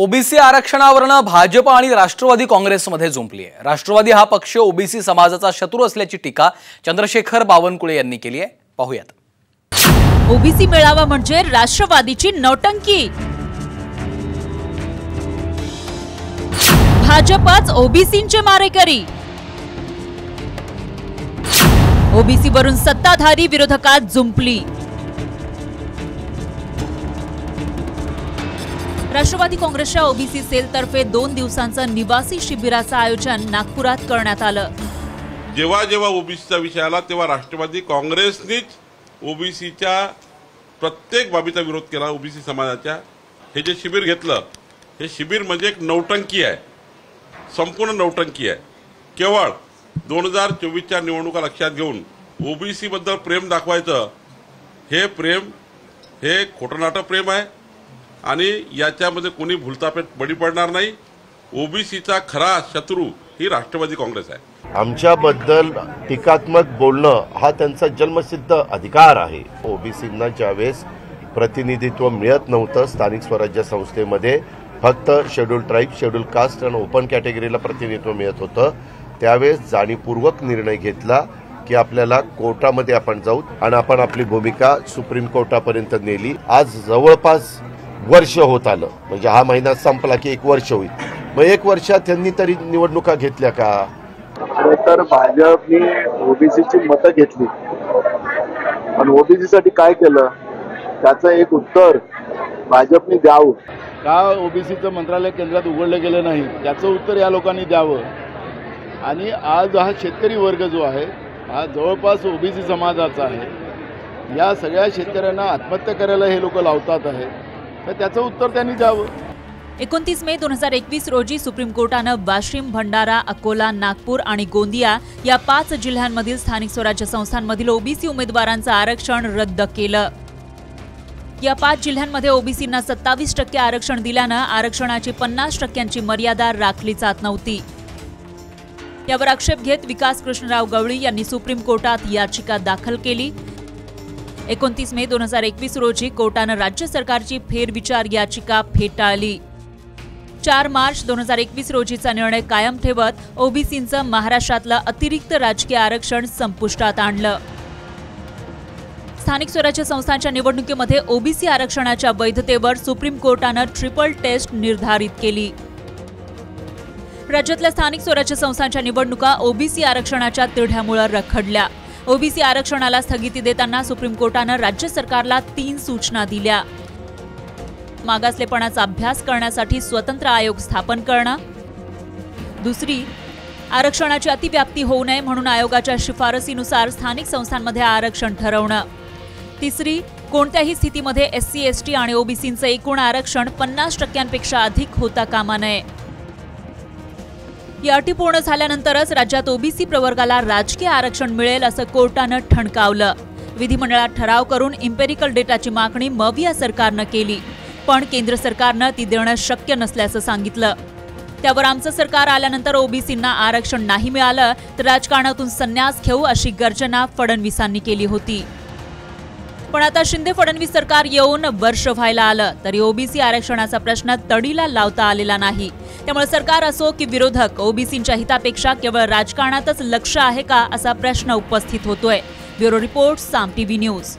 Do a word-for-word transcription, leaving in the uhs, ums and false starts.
OBC आरक्षणावरनं Bhajap आणि राष्ट्रवादी काँग्रेसमध्ये झुंपली आहे। राष्ट्रवादी हा पक्ष ओबीसी समाजाचा शत्रू असल्याची टीका चंद्रशेखर बावनकुळे यांनी केली आहे। पाहूयात। ओबीसी मेळावा म्हणजे राष्ट्रवादीची नौटंकी। भाजपच ओबीसींचे मारेकरी। ओबीसी वरून सत्ताधारी विरोधकात झुंपली। राष्ट्रवादी काँग्रेसच्या ओबीसी सेलतर्फे दोन दिवसांचा निवासी शिबिराचं आयोजन नागपुरात करण्यात आलं। जेव्हा जेव्हा ओबीसीचा विषय आला तेव्हा राष्ट्रवादी काँग्रेसनेच ओबीसीच्या प्रत्येक बाबीचा विरोध केला। ओबीसी समाजाच्या हे जे शिबिर घेतलं हे शिबिर म्हणजे एक नौटंकी आहे, संपूर्ण नौटंकी आहे। केवळ दोन हजार चोवीसच्या निवडणुका लक्षात घेऊन ओबीसी बद्दल प्रेम दाखवायचं, हे प्रेम हे खोटनाटं प्रेम आहे आणि याच्यामध्ये कोणी भूलथापेट बळी पडणार नाही। ओबीसीचा खरा शत्रू ही राष्ट्रवादी काँग्रेस आहे। आमच्याबद्दल टीकात्मक बोलणं हा त्यांचा जन्मसिद्ध अधिकार आहे। ओबीसींना ज्यावेळेस प्रतिनिधित्व मिळत नव्हतं स्थानिक स्वराज्य संस्थेमध्ये, फक्त शेड्यूल ट्राईब, शेड्यूल कास्ट आणि ओपन कॅटेगरीला प्रतिनिधित्व मिळत होतं, त्यावेळेस जाणीवपूर्वक निर्णय घेतला की आपल्याला कोर्टामध्ये आपण जाऊ आणि आपण आपली भूमिका सुप्रीम कोर्टापर्यंत नेली। आज जवळपास वर्ष होत आलं, म्हणजे हा महिना संपला की एक वर्ष होईल। मग एक वर्षात त्यांनी तरी निवडणुका घेतल्या का? खरं तर भाजपने ओबीसीची मतं घेतली पण ओबीसीसाठी काय केलं त्याचं एक उत्तर भाजपने द्यावं का? ओबीसीचं मंत्रालय केंद्रात उघडलं गेलं नाही त्याचं उत्तर या लोकांनी द्यावं। आणि आज हा शेतकरी वर्ग जो आहे हा जवळपास ओबीसी समाजाचा आहे, या सगळ्या शेतकऱ्यांना आत्महत्या करायला हे लोक लावतात आहे, त्याचं उत्तर त्यांनी द्यावं। एकोणतीस मे दोन हजार एकवीस रोजी सुप्रीम कोर्टानं वाशिम, भंडारा, अकोला, नागपूर आणि गोंदिया या पाच जिल्ह्यांमधील स्थानिक स्वराज्य संस्थांमधील ओबीसी उमेदवारांचं आरक्षण रद्द केलं। या पाच जिल्ह्यांमध्ये ओबीसींना सत्तावीस टक्के आरक्षण दिल्यानं आरक्षणाची पन्नास टक्क्यांची मर्यादा राखली जात नव्हती। यावर आक्षेप घेत विकास कृष्णराव गवळी यांनी सुप्रीम कोर्टात याचिका दाखल केली। एकोणतीस मे दोन हजार एकवीस रोजी कोर्टानं राज्य सरकारची फेरविचार याचिका फेटाळली। चार मार्च दोन हजार एकवीस रोजीचा निर्णय कायम ठेवत ओबीसींचं महाराष्ट्रातलं अतिरिक्त राजकीय आरक्षण संपुष्टात आणलं। स्थानिक स्वराज्य संस्थांच्या निवडणुकीमध्ये ओबीसी आरक्षणाच्या वैधतेवर सुप्रीम कोर्टानं ट्रिपल टेस्ट निर्धारित केली। राज्यातल्या स्थानिक स्वराज्य संस्थांच्या निवडणुका ओबीसी आरक्षणाच्या तिढ्यामुळे रखडल्या। ओबीसी आरक्षणाला स्थगिती देताना सुप्रीम कोर्टानं राज्य सरकारला तीन सूचना दिल्या। मागासलेपणाचा अभ्यास करण्यासाठी स्वतंत्र आयोग स्थापन करणं, दुसरी आरक्षणाची अतिव्याप्ती होऊ नये म्हणून आयोगाच्या शिफारसीनुसार स्थानिक संस्थांमध्ये आरक्षण ठरवणं, तिसरी कोणत्याही स्थितीमध्ये एससी, एसटी आणि ओबीसींचं एकूण आरक्षण पन्नास टक्क्यांपेक्षा अधिक होता कामा नये। या अटी पूर्ण झाल्यानंतरच राज्यात ओबीसी प्रवर्गाला राजकीय आरक्षण मिळेल असं कोर्टानं ठणकावलं। विधिमंडळात ठराव करून इम्पेरिकल डेटाची मागणी मविया सरकारनं केली पण केंद्र सरकारनं ती देणं शक्य नसल्याचं सांगितलं। त्यावर आमचं सरकार आल्यानंतर ओबीसींना आरक्षण नाही मिळालं तर राजकारणातून संन्यास घेऊ अशी गर्जना फडणवीसांनी केली होती। पण आता शिंदे फडणवीस सरकार येऊन वर्ष व्हायला आलं तरी ओबीसी आरक्षणाचा प्रश्न तडीला लावता आलेला नाही। त्यामुळे सरकार असो की विरोधक ओबीसींच्या हितापेक्षा केवळ राजकारणातच लक्ष आहे का असा प्रश्न उपस्थित होतोय। Bureau report, Saam TV news.